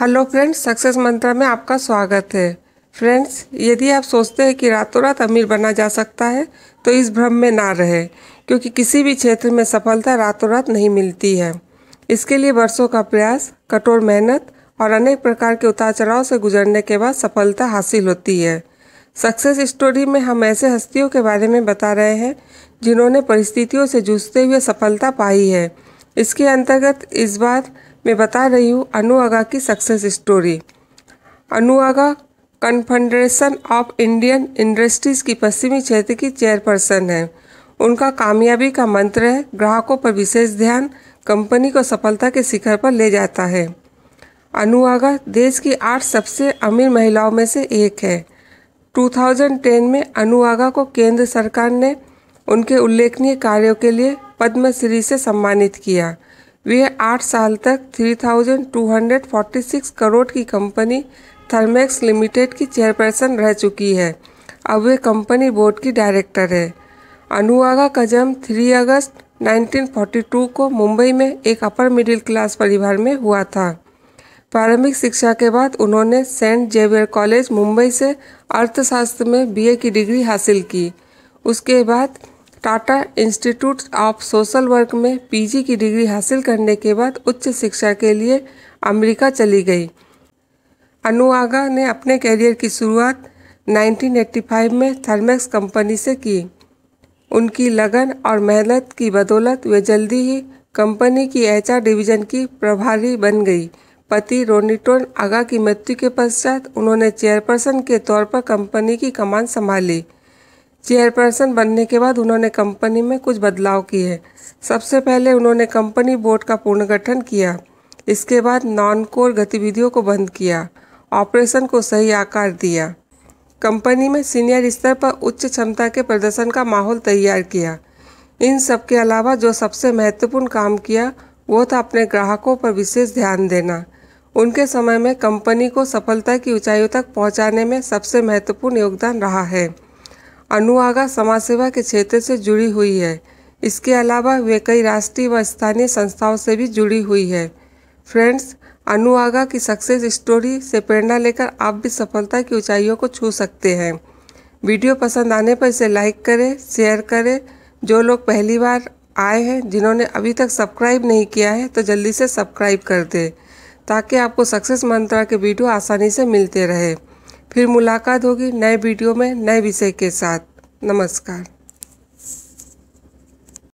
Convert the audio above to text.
Hello friends, success मंत्रा में आपका स्वागत है। फ्रेंड्स, यदि आप सोचते हैं कि रातों रात अमीर बना जा सकता है तो इस भ्रम में ना रहे, क्योंकि किसी भी क्षेत्र में सफलता रातों रात नहीं मिलती है। इसके लिए वर्षों का प्रयास, कठोर मेहनत और अनेक प्रकार के उतार चढ़ाव से गुजरने के बाद सफलता हासिल होती है। सक्सेस स्टोरी में हम ऐसे हस्तियों के बारे में बता रहे हैं जिन्होंने परिस्थितियों से जूझते हुए सफलता पाई है। इसके अंतर्गत इस बार मैं बता रही हूँ अनु आगा की success story. Anu Aga confederation of Indian industries की पश्चिमी क्षेत्र की चेयरपर्सन है। उनका कामयाबी का मंत्र है ग्राहकों पर विशेष ध्यान, कंपनी को सफलता के शिखर पर ले जाता है। अनु आगा देश की 8 सबसे अमीर महिलाओं में से एक है। 2010 में अनु आगा को केंद्र सरकार ने उनके उल्लेखनीय कार्यों के लिए पद्मश्री से सम्मानित किया। वे 8 साल तक 3,246 करोड़ की कंपनी थर्मैक्स लिमिटेड की चेयरपर्सन रह चुकी है। अब वे कंपनी बोर्ड की डायरेक्टर है। अनु आगा का जन्म 3 अगस्त 1942 को मुंबई में एक अपर मिडिल क्लास परिवार में हुआ था। प्रारंभिक शिक्षा के बाद उन्होंने सेंट जेवियर कॉलेज मुंबई से अर्थशास्त्र में बीए की डिग्री हासिल की। उसके बाद Tata institute of social work में पीजी की डिग्री हासिल करने के बाद उच्च शिक्षा के लिए अमेरिका चली गई। अनु आगा ने अपने कैरियर की शुरुआत 1985 में थर्मैक्स कंपनी से की। उनकी लगन और मेहनत की बदौलत वे जल्दी ही कंपनी की एचआर डिवीजन की प्रभारी बन गई। पति रोनीटॉन आगा की मृत्यु के पश्चात उन्होंने चेयरपर्सन के तौर पर कंपनी की कमान संभाली। चेयरपर्सन बनने के बाद उन्होंने कंपनी में कुछ बदलाव किए। सबसे पहले उन्होंने कंपनी बोर्ड का पुनर्गठन किया। इसके बाद नॉन कोर गतिविधियों को बंद किया, ऑपरेशन को सही आकार दिया, कंपनी में सीनियर स्तर पर उच्च क्षमता के प्रदर्शन का माहौल तैयार किया। इन सब के अलावा जो सबसे महत्वपूर्ण काम किया वो था अपने ग्राहकों पर विशेष ध्यान देना। उनके समय में कंपनी को सफलता की ऊंचाइयों तक पहुंचाने में सबसे महत्वपूर्ण योगदान रहा है। अनु आगा समाज सेवा के क्षेत्र से जुड़ी हुई है। इसके अलावा वे कई राष्ट्रीय व स्थानीय संस्थाओं से भी जुड़ी हुई है। फ्रेंड्स, अनु आगा की सक्सेस स्टोरी से प्रेरणा लेकर आप भी सफलता की ऊंचाइयों को छू सकते हैं। वीडियो पसंद आने पर इसे लाइक करें, शेयर करें। जो लोग पहली बार आए हैं, जिन्होंने अभी तक सब्सक्राइब नहीं किया है, तो जल्दी से सब्सक्राइब कर दें ताकि आपको सक्सेस मंत्रा के वीडियो आसानी से मिलते रहे। फिर मुलाकात होगी नए वीडियो में नए विषय के साथ। नमस्कार।